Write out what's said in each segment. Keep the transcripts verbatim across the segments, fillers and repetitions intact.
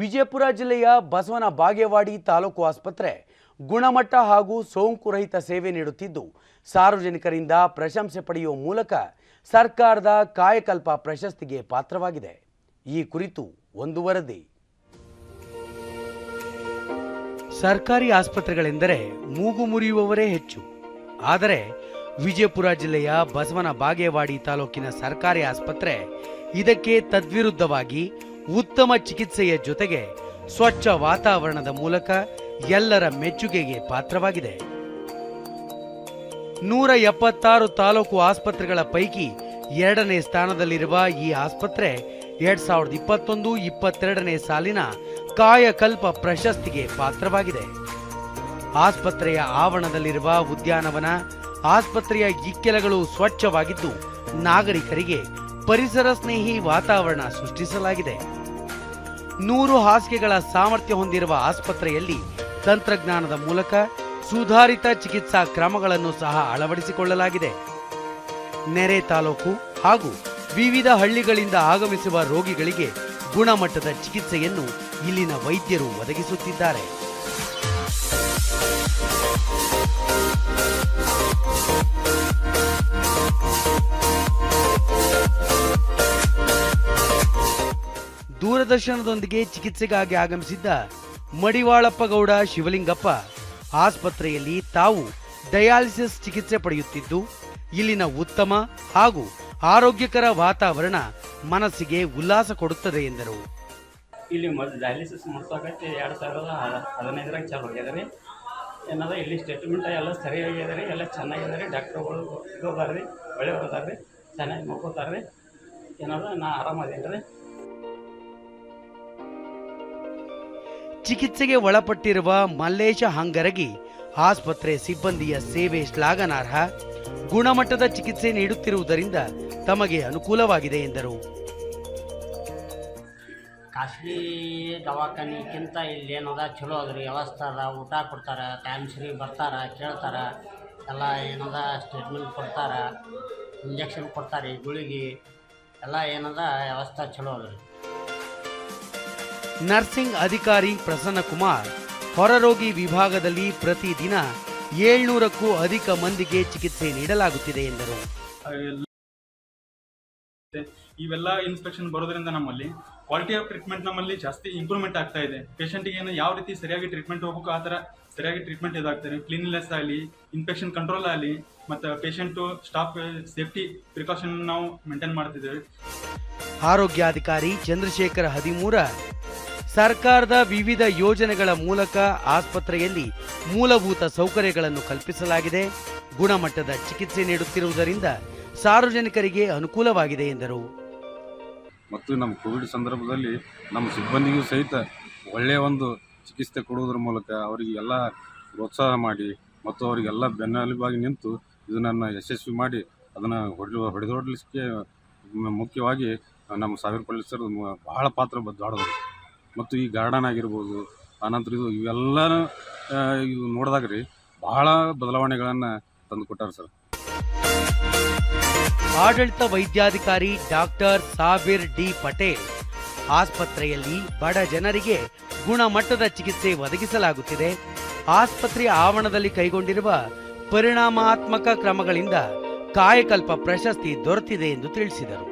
ವಿಜಯಪುರ ಜಿಲ್ಲೆಯ ಬಸವನ ಬಾಗೇವಾಡಿ ತಾಲೂಕು ಆಸ್ಪತ್ರೆ ಗುಣಮಟ್ಟ ಹಾಗೂ ಸೋಂಕು ರಹಿತ ಸೇವೆ ನೀಡುತ್ತಿದ್ದು ಸಾರ್ವಜನಿಕರಿಂದ ಪ್ರಶಂಸೆ ಪಡೆಯುವ ಮೂಲಕ ಸರ್ಕಾರದ ಕಾಯಕಲ್ಪ ಪ್ರಶಸ್ತಿಗೆ ಪಾತ್ರವಾಗಿದೆ. ಈ ಕುರಿತು ಒಂದು ವರದಿ. ಸರ್ಕಾರಿ ಆಸ್ಪತ್ರೆಗಳೆಂದರೆ ಮೂಗು ಮುರಿಯುವವರೇ ಹೆಚ್ಚು. ಆದರೆ ವಿಜಯಪುರ ಜಿಲ್ಲೆಯ ಬಸವನ ಬಾಗೇವಾಡಿ ತಾಲೂಕಿನ ಸರ್ಕಾರಿ ಆಸ್ಪತ್ರೆ ಇದಕ್ಕೆ ತದ್ವಿರುದ್ಧವಾಗಿ ಉತ್ತಮ ಚಿಕಿತ್ಸೆಯ ಜೊತೆಗೆ ಸ್ವಚ್ಛ ವಾತಾವರಣದ ಮೂಲಕ ಎಲ್ಲರ ಮೆಚ್ಚುಗೆಗೆ ಪಾತ್ರವಾಗಿದೆ. ನೂರ ಎಪ್ಪತ್ತಾರು ತಾಲೂಕು ಆಸ್ಪತ್ರೆಗಳ ಪೈಕಿ ಎರಡನೇ ಸ್ಥಾನದಲ್ಲಿರುವ ಈ ಆಸ್ಪತ್ರೆ ಎರಡ್ ಸಾವಿರದ ಇಪ್ಪತ್ತೊಂದು ಇಪ್ಪತ್ತೆರಡನೇ ಸಾಲಿನ ಕಾಯಕಲ್ಪ ಪ್ರಶಸ್ತಿಗೆ ಪಾತ್ರವಾಗಿದೆ. ಆಸ್ಪತ್ರೆಯ ಆವರಣದಲ್ಲಿರುವ ಉದ್ಯಾನವನ, ಆಸ್ಪತ್ರೆಯ ಇಕ್ಕೆಲಗಳು ಸ್ವಚ್ಛವಾಗಿದ್ದು ನಾಗರಿಕರಿಗೆ ಪರಿಸರ ಸ್ನೇಹಿ ವಾತಾವರಣ ಸೃಷ್ಟಿಸಲಾಗಿದೆ. ನೂರು ಹಾಸಿಗೆಗಳ ಸಾಮರ್ಥ್ಯ ಹೊಂದಿರುವ ಆಸ್ಪತ್ರೆಯಲ್ಲಿ ತಂತ್ರಜ್ಞಾನದ ಮೂಲಕ ಸುಧಾರಿತ ಚಿಕಿತ್ಸಾ ಕ್ರಮಗಳನ್ನು ಸಹ ಅಳವಡಿಸಿಕೊಳ್ಳಲಾಗಿದೆ. ನೆರೆ ತಾಲೂಕು ಹಾಗೂ ವಿವಿಧ ಹಳ್ಳಿಗಳಿಂದ ಆಗಮಿಸುವ ರೋಗಿಗಳಿಗೆ ಗುಣಮಟ್ಟದ ಚಿಕಿತ್ಸೆಯನ್ನು ಇಲ್ಲಿನ ವೈದ್ಯರು ಒದಗಿಸುತ್ತಿದ್ದಾರೆ. ದೂರದರ್ಶನದೊಂದಿಗೆ ಚಿಕಿತ್ಸೆಗಾಗಿ ಆಗಮಿಸಿದ್ದ ಮಡಿವಾಳಪ್ಪಗೌಡ ಶಿವಲಿಂಗಪ್ಪ ಆಸ್ಪತ್ರೆಯಲ್ಲಿ ತಾವು ಡಯಾಲಿಸಿಸ್ ಚಿಕಿತ್ಸೆ ಪಡೆಯುತ್ತಿದ್ದು ಇಲ್ಲಿನ ಉತ್ತಮ ಹಾಗೂ ಆರೋಗ್ಯಕರ ವಾತಾವರಣ ಮನಸ್ಸಿಗೆ ಉಲ್ಲಾಸ ಕೊಡುತ್ತದೆ ಎಂದರು. ಇಲ್ಲಿ ಮೊದಲು ಡಯಾಲಿಸಿಸ್ ಮಾಡ್ಸೋಕೆ ಎರಡು ಸಾವಿರದ ಹದಿನೈದರಾಗ ಚಾಲು ಆಗಿದ್ದಾರೆ. ಏನದ ಇಲ್ಲಿ ಸ್ಟೇಟ್ಮೆಂಟ್ ಎಲ್ಲ ಸರಿಯಾಗಿದ್ದಾರೆ, ಎಲ್ಲ ಚೆನ್ನಾಗಿದ್ದಾರೆ. ಡಾಕ್ಟರ್ಗಳು ಹೋಗ್ಬಾರ್ರಿ, ಒಳ್ಳೆಯವ್ರದಾರ್ರಿ, ಚೆನ್ನಾಗಿ ನೋಡ್ಕೋತಾರ್ರಿ. ಏನದ ನಾ ಆರಾಮದೇನ್ರಿ. ಚಿಕಿತ್ಸೆಗೆ ಒಳಪಟ್ಟಿರುವ ಮಲ್ಲೇಶ ಹಂಗರಗಿ ಆಸ್ಪತ್ರೆ ಸಿಬ್ಬಂದಿಯ ಸೇವೆ ಶ್ಲಾಘನಾರ್ಹ, ಗುಣಮಟ್ಟದ ಚಿಕಿತ್ಸೆ ನೀಡುತ್ತಿರುವುದರಿಂದ ತಮಗೆ ಅನುಕೂಲವಾಗಿದೆ ಎಂದರು. ಖಾಸಗಿ ದವಾಖಾನಿಗಿಂತ ಇಲ್ಲಿ ಏನದ ಚಲೋ ಅದ್ರಿ, ವ್ಯವಸ್ಥೆ ಅದ, ಊಟ ಕೊಡ್ತಾರೆ, ಟೈಮ್ ಸರಿ ಬರ್ತಾರೆ, ಕೇಳ್ತಾರೆ, ಎಲ್ಲ ಏನದ ಸ್ಟೇಟ್ಮೆಂಟ್ ಕೊಡ್ತಾರೆ, ಇಂಜೆಕ್ಷನ್ ಕೊಡ್ತಾರೆ, ಗುಳಿಗೆ ಎಲ್ಲ ಏನದ ವ್ಯವಸ್ಥೆ ಚಲೋ ಅದ್ರಿ. ನರ್ಸಿಂಗ್ ಅಧಿಕಾರಿ ಪ್ರಸನ್ನ ಕುಮಾರ್ ಹೊರರೋಗಿ ವಿಭಾಗದಲ್ಲಿ ಪ್ರತಿದಿನ ಏಳ್ನೂರಕ್ಕೂ ಅಧಿಕ ಮಂದಿಗೆ ಚಿಕಿತ್ಸೆ ನೀಡಲಾಗುತ್ತಿದೆ ಎಂದರು. ಇವೆಲ್ಲ ಇನ್ಸ್ಪೆಕ್ಷನ್ ಬರೋದ್ರಿಂದ ನಮ್ಮಲ್ಲಿ ಕ್ವಾಲಿಟಿ ಆಫ್ ಟ್ರೀಟ್ಮೆಂಟ್ ನಮ್ಮಲ್ಲಿ ಜಾಸ್ತಿ ಇಂಪ್ರೂವ್ಮೆಂಟ್ ಆಗ್ತಾ ಇದೆ. ಪೇಷಂಟಿಗೆ ಏನು ಯಾವ ರೀತಿ ಸರಿಯಾಗಿ ಟ್ರೀಟ್ಮೆಂಟ್ ಹೋಗಬೇಕು ಆ ಥರ ಸರಿಯಾಗಿ ಟ್ರೀಟ್ಮೆಂಟ್ ಇದಾಗ್ತಾರೆ. ಕ್ಲೀನ್ಲೆಸ್ ಆಗಲಿ, ಇನ್ಫೆಕ್ಷನ್ ಕಂಟ್ರೋಲ್ ಆಗಲಿ, ಮತ್ತು ಪೇಷಂಟು ಸ್ಟಾಫ್ ಸೇಫ್ಟಿ ಪ್ರಿಕಾಷನ್ ನಾವು ಮೇಂಟೈನ್ ಮಾಡ್ತಿದ್ದೇವೆ. ಆರೋಗ್ಯಾಧಿಕಾರಿ ಚಂದ್ರಶೇಖರ್ ಹದಿಮೂರ ಸರ್ಕಾರದ ವಿವಿಧ ಯೋಜನೆಗಳ ಮೂಲಕ ಆಸ್ಪತ್ರೆಯಲ್ಲಿ ಮೂಲಭೂತ ಸೌಕರ್ಯಗಳನ್ನು ಕಲ್ಪಿಸಲಾಗಿದೆ. ಗುಣಮಟ್ಟದ ಚಿಕಿತ್ಸೆ ನೀಡುತ್ತಿರುವುದರಿಂದ ಸಾರ್ವಜನಿಕರಿಗೆ ಅನುಕೂಲವಾಗಿದೆ ಎಂದರು. ಮತ್ತು ನಮ್ಮ ಕೋವಿಡ್ ಸಂದರ್ಭದಲ್ಲಿ ನಮ್ಮ ಸಿಬ್ಬಂದಿಗೂ ಸಹಿತ ಒಳ್ಳೆಯ ಒಂದು ಚಿಕಿತ್ಸೆ ಕೊಡುವುದರ ಮೂಲಕ ಅವರಿಗೆ ಎಲ್ಲ ಪ್ರೋತ್ಸಾಹ ಮಾಡಿ ಮತ್ತು ಅವರಿಗೆಲ್ಲ ಬೆನ್ನೆಲುಬಾಗಿ ನಿಂತು ಇದನ್ನು ಯಶಸ್ವಿ ಮಾಡಿ ಅದನ್ನು ಹೊಡೆದು ಹೊಡೆದೋಡಲಿಕ್ಕೆ ಮುಖ್ಯವಾಗಿ ನಮ್ಮ ಸಾವಿರ ಪೊಲೀಸರು ಬಹಳ ಪಾತ್ರ ಬದಲಾಡೋದು. ಮತ್ತು ಈ ಗಾರ್ಡನ್ ಆಗಿರ್ಬೋದು, ಆನಂತರ ಇದು ಇವೆಲ್ಲ ಇದು ನೋಡಿದಾಗ ರೀ ಬಹಳ ಬದಲಾವಣೆಗಳನ್ನು ತಂದುಕೊಟ್ಟಾರೆ ಸರ್. ಆಡಳಿತ ವೈದ್ಯಾಧಿಕಾರಿ ಡಾಕ್ಟರ್ ಸಾಬೀರ್ ಡಿ ಪಟೇಲ್ ಆಸ್ಪತ್ರೆಯಲ್ಲಿ ಬಡ ಜನರಿಗೆ ಗುಣಮಟ್ಟದ ಚಿಕಿತ್ಸೆ ಒದಗಿಸಲಾಗುತ್ತಿದೆ. ಆಸ್ಪತ್ರೆಯ ಆವರಣದಲ್ಲಿ ಕೈಗೊಂಡಿರುವ ಪರಿಣಾಮಾತ್ಮಕ ಕ್ರಮಗಳಿಂದ ಕಾಯಕಲ್ಪ ಪ್ರಶಸ್ತಿ ದೊರೆತಿದೆ ಎಂದು ತಿಳಿಸಿದರು.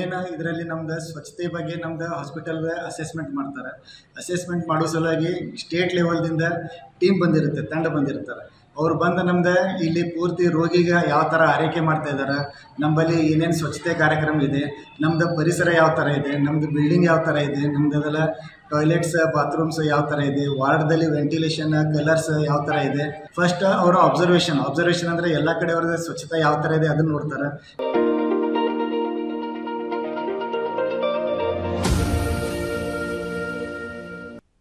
ಏನು ಇದರಲ್ಲಿ ನಮ್ದು ಸ್ವಚ್ಛತೆ ಬಗ್ಗೆ ನಮ್ದು ಹಾಸ್ಪಿಟಲ್ದ ಅಸೆಸ್ಮೆಂಟ್ ಮಾಡ್ತಾರೆ. ಅಸೆಸ್ಮೆಂಟ್ ಮಾಡೋ ಸಲುವಾಗಿ ಸ್ಟೇಟ್ ಲೆವೆಲ್ದಿಂದ ಟೀಮ್ ಬಂದಿರುತ್ತೆ, ತಂಡ ಬಂದಿರ್ತಾರೆ. ಅವ್ರು ಬಂದು ನಮ್ದು ಇಲ್ಲಿ ಪೂರ್ತಿ ರೋಗಿಗೆ ಯಾವ ಥರ ಆರೈಕೆ ಮಾಡ್ತಾಯಿದ್ದಾರೆ, ನಮ್ಮಲ್ಲಿ ಏನೇನು ಸ್ವಚ್ಛತೆ ಕಾರ್ಯಕ್ರಮ ಇದೆ, ನಮ್ಮದು ಪರಿಸರ ಯಾವ ಥರ ಇದೆ, ನಮ್ಮದು ಬಿಲ್ಡಿಂಗ್ ಯಾವ ಥರ ಇದೆ, ನಮ್ಮದು ಅದೆಲ್ಲ ಟಾಯ್ಲೆಟ್ಸ್ ಬಾತ್ರೂಮ್ಸ್ ಯಾವ ಥರ ಇದೆ, ವಾರ್ಡ್ದಲ್ಲಿ ವೆಂಟಿಲೇಷನ್ ಕಲರ್ಸ್ ಯಾವ ಥರ ಇದೆ, ಫಸ್ಟ್ ಅವರ ಅಬ್ಸರ್ವೇಷನ್ ಅಬ್ಸರ್ವೇಷನ್ ಅಂದರೆ ಎಲ್ಲ ಕಡೆ ಅವ್ರದ್ದು ಸ್ವಚ್ಛತೆ ಯಾವ ಥರ ಇದೆ ಅದನ್ನು ನೋಡ್ತಾರೆ.